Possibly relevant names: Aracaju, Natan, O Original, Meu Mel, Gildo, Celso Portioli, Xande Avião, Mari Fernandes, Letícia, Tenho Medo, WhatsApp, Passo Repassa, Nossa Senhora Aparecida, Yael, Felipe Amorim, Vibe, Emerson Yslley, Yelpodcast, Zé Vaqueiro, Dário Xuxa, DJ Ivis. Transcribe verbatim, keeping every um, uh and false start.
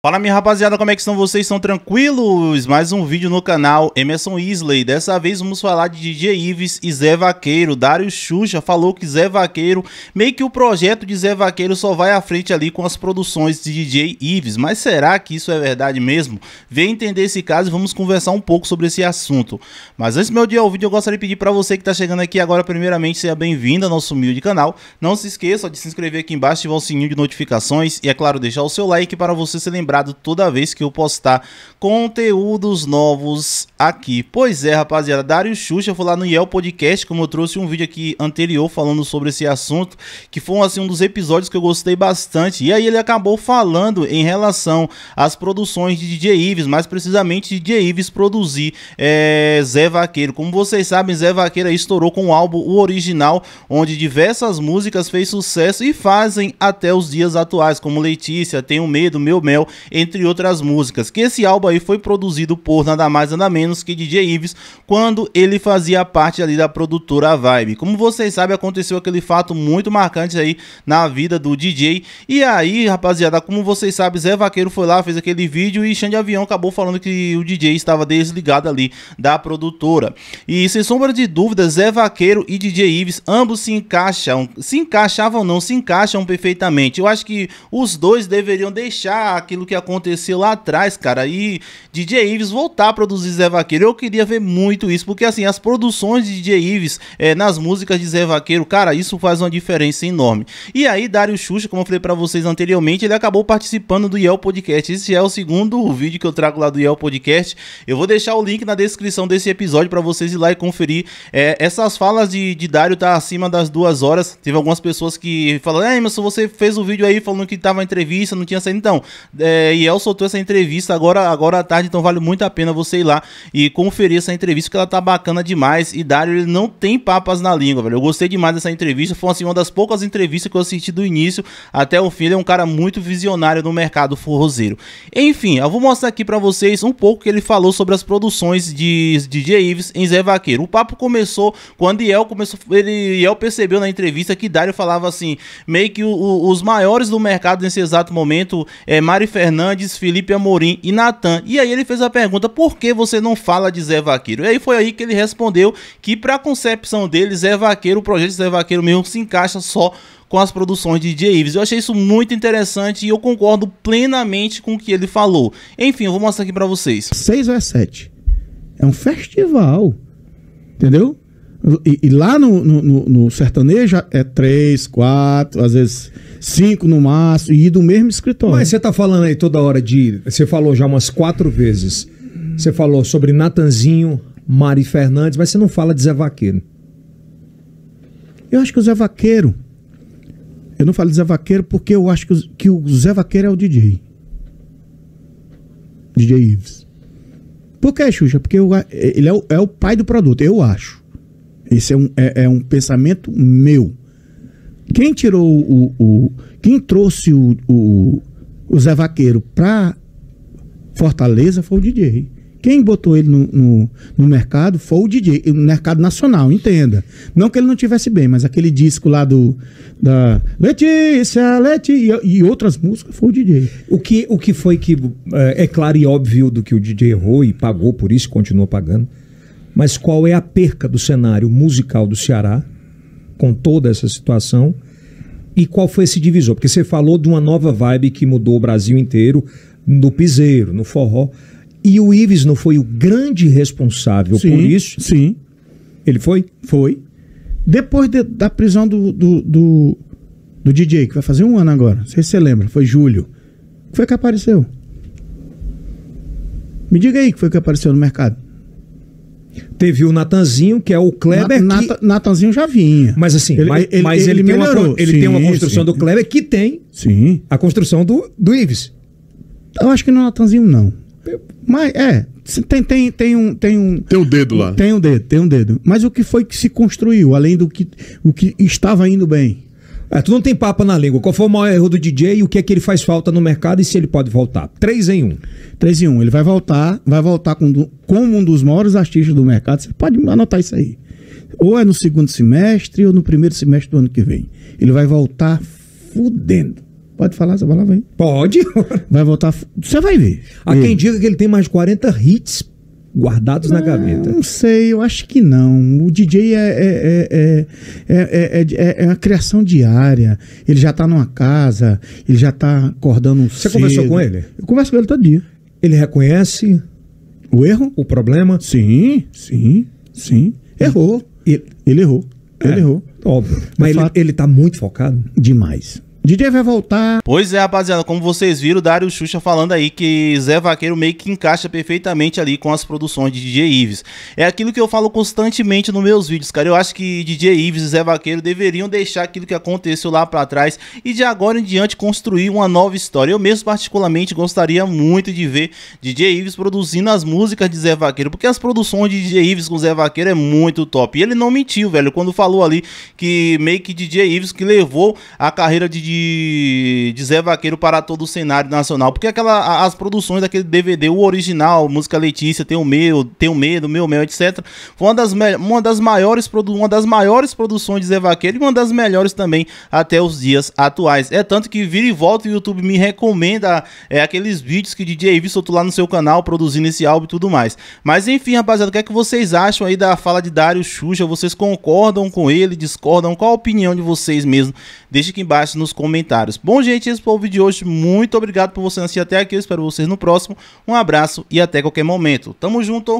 Fala minha rapaziada, como é que estão vocês? Estão tranquilos? Mais um vídeo no canal Emerson Yslley. Dessa vez vamos falar de D J Ivis e Zé Vaqueiro. Dário Xuxa falou que Zé Vaqueiro, meio que o projeto de Zé Vaqueiro só vai à frente ali com as produções de D J Ivis. Mas será que isso é verdade mesmo? Vem entender esse caso e vamos conversar um pouco sobre esse assunto. Mas antes do meu dia ao vídeo, eu gostaria de pedir para você que está chegando aqui agora, primeiramente, seja bem-vindo ao nosso humilde canal. Não se esqueça de se inscrever aqui embaixo, ativar o sininho de notificações e, é claro, deixar o seu like para você se lembrar toda vez que eu postar conteúdos novos aqui. Pois é, rapaziada, Dário Xuxa foi lá no Yelpodcast, como eu trouxe um vídeo aqui anterior falando sobre esse assunto, que foi assim um dos episódios que eu gostei bastante. E aí ele acabou falando em relação às produções de D J Ivis, mais precisamente de D J Ivis produzir é, Zé Vaqueiro. Como vocês sabem, Zé Vaqueiro aí estourou com o álbum O Original, onde diversas músicas fez sucesso e fazem até os dias atuais, como Letícia, Tenho Medo, Meu Mel, entre outras músicas. Que esse álbum aí foi produzido por nada mais nada menos que D J Ivis, quando ele fazia parte ali da produtora Vibe. Como vocês sabem, aconteceu aquele fato muito marcante aí na vida do D J. E aí, rapaziada, como vocês sabem, Zé Vaqueiro foi lá, fez aquele vídeo e Xande Avião acabou falando que o D J estava desligado ali da produtora. E sem sombra de dúvidas, Zé Vaqueiro e D J Ivis, ambos se encaixam, se encaixavam não, se encaixam perfeitamente. Eu acho que os dois deveriam deixar aquilo que aconteceu lá atrás, cara, e D J Ivis voltar a produzir Zé Vaqueiro. Eu queria ver muito isso, porque assim, as produções de D J Ivis é, nas músicas de Zé Vaqueiro, cara, isso faz uma diferença enorme. E aí, Dário Xuxa, como eu falei pra vocês anteriormente, ele acabou participando do Yael Podcast. Esse é o segundo vídeo que eu trago lá do Yael Podcast. Eu vou deixar o link na descrição desse episódio pra vocês ir lá e conferir. É, essas falas de, de Dário tá acima das duas horas. Teve algumas pessoas que falaram, é, mas você fez o vídeo aí falando que tava entrevista, não tinha saído. Então, É, e Yael soltou essa entrevista agora, agora à tarde, então vale muito a pena você ir lá e conferir essa entrevista, porque ela tá bacana demais. E Dário, ele não tem papas na língua, velho. Eu gostei demais dessa entrevista, foi assim, uma das poucas entrevistas que eu assisti do início até o fim. Ele é um cara muito visionário no mercado forrozeiro. Enfim, eu vou mostrar aqui pra vocês um pouco que ele falou sobre as produções de D J Ivis em Zé Vaqueiro. O papo começou quando Yael começou, ele, Yael percebeu na entrevista que Dário falava assim, meio que o, o, os maiores do mercado nesse exato momento é Mari Fernandes, Felipe Amorim e Natan. E aí ele fez a pergunta, por que você não fala de Zé Vaqueiro? E aí foi aí que ele respondeu que pra concepção dele, Zé Vaqueiro, o projeto de Zé Vaqueiro mesmo se encaixa só com as produções de D J Ivis. Eu achei isso muito interessante e eu concordo plenamente com o que ele falou. Enfim, eu vou mostrar aqui pra vocês. seis ou sete. É um festival. Entendeu? E, e lá no, no, no sertanejo é três, quatro, às vezes cinco no máximo, e do mesmo escritório. Mas você tá falando aí toda hora de... Você falou já umas quatro vezes. Você falou sobre Nathanzinho, Mari Fernandes, mas você não fala de Zé Vaqueiro. Eu acho que o Zé Vaqueiro... Eu não falo de Zé Vaqueiro porque eu acho que o, que o Zé Vaqueiro é o D J. D J Ivis. Por que, Xuxa? Porque eu, ele é o, é o pai do produto, eu acho. Esse é um, é, é um pensamento meu. Quem tirou o... o quem trouxe o, o, o Zé Vaqueiro para Fortaleza foi o D J. Quem botou ele no, no, no mercado foi o D J. No mercado nacional, entenda. Não que ele não tivesse bem, mas aquele disco lá do... Da Letícia, Letícia e, e outras músicas foi o D J. O que, o que foi que... É, é claro e óbvio do que o D J errou e pagou por isso, continua pagando. Mas qual é a perca do cenário musical do Ceará com toda essa situação e qual foi esse divisor? Porque você falou de uma nova vibe que mudou o Brasil inteiro, no piseiro, no forró, e o Ivis não foi o grande responsável sim, por isso? Sim. Ele foi? Foi. Depois de, da prisão do, do, do, do D J, que vai fazer um ano agora, não sei se você lembra, foi julho, o que foi que apareceu? Me diga aí o que foi que apareceu no mercado. Teve o Nathanzinho, que é o Kleber. Na, que... Nathanzinho já vinha. Mas assim, ele, mas, ele, mas ele, ele, tem, melhorou. Uma, ele sim, tem uma construção sim. do Kleber que tem sim. a construção do, do Ivis. Eu acho que não é o Nathanzinho, não. Mas é, tem, tem, tem um. Tem um tem um dedo lá. Tem um dedo, tem um dedo. Mas o que foi que se construiu, além do que, o que estava indo bem? É, tu não tem papo na língua. Qual foi o maior erro do D J e o que é que ele faz falta no mercado e se ele pode voltar? três em um. três em um. Ele vai voltar, vai voltar como com um dos maiores artistas do mercado. Você pode anotar isso aí. Ou é no segundo semestre ou no primeiro semestre do ano que vem. Ele vai voltar fudendo. Pode falar essa palavra aí? Pode. Vai voltar. Você vai ver. Há quem diga que ele tem mais de quarenta hits guardados na gaveta. Não sei, eu acho que não. O D J é, é, é, é, é, é, é a criação diária. Ele já tá numa casa, ele já tá acordando. Você conversou com ele? Eu converso com ele todo dia. Ele reconhece o erro? O problema? Sim, sim, sim. Errou. Ele, ele errou. É, ele errou. Óbvio. Mas ele, ele tá muito focado? Demais. D J vai voltar. Pois é, rapaziada, como vocês viram, o Dário Xuxa falando aí que Zé Vaqueiro meio que encaixa perfeitamente ali com as produções de D J Ivis. É aquilo que eu falo constantemente nos meus vídeos, cara. Eu acho que D J Ivis e Zé Vaqueiro deveriam deixar aquilo que aconteceu lá pra trás e de agora em diante construir uma nova história. Eu mesmo particularmente gostaria muito de ver D J Ivis produzindo as músicas de Zé Vaqueiro, porque as produções de D J Ivis com Zé Vaqueiro é muito top. E ele não mentiu, velho, quando falou ali que meio que D J Ivis que levou a carreira de De, de Zé Vaqueiro para todo o cenário nacional, porque aquela, as produções daquele D V D, O Original, música Letícia, Tenho Medo, Tenho Medo, Meu Mel, etcétera, foi uma das, uma, das maiores, uma das maiores produções de Zé Vaqueiro e uma das melhores também até os dias atuais. É tanto que vira e volta o YouTube me recomenda é, aqueles vídeos que o D J Ivis soltou lá no seu canal, produzindo esse álbum e tudo mais. Mas enfim, rapaziada, o que é que vocês acham aí da fala de Dário Xuxa? Vocês concordam com ele? Discordam? Qual a opinião de vocês mesmo? Deixa aqui embaixo nos comentários. Bom, gente, esse foi o vídeo de hoje. Muito obrigado por você assistir até aqui. Eu espero vocês no próximo. Um abraço e até qualquer momento. Tamo junto!